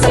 Socorro, yeah, yeah.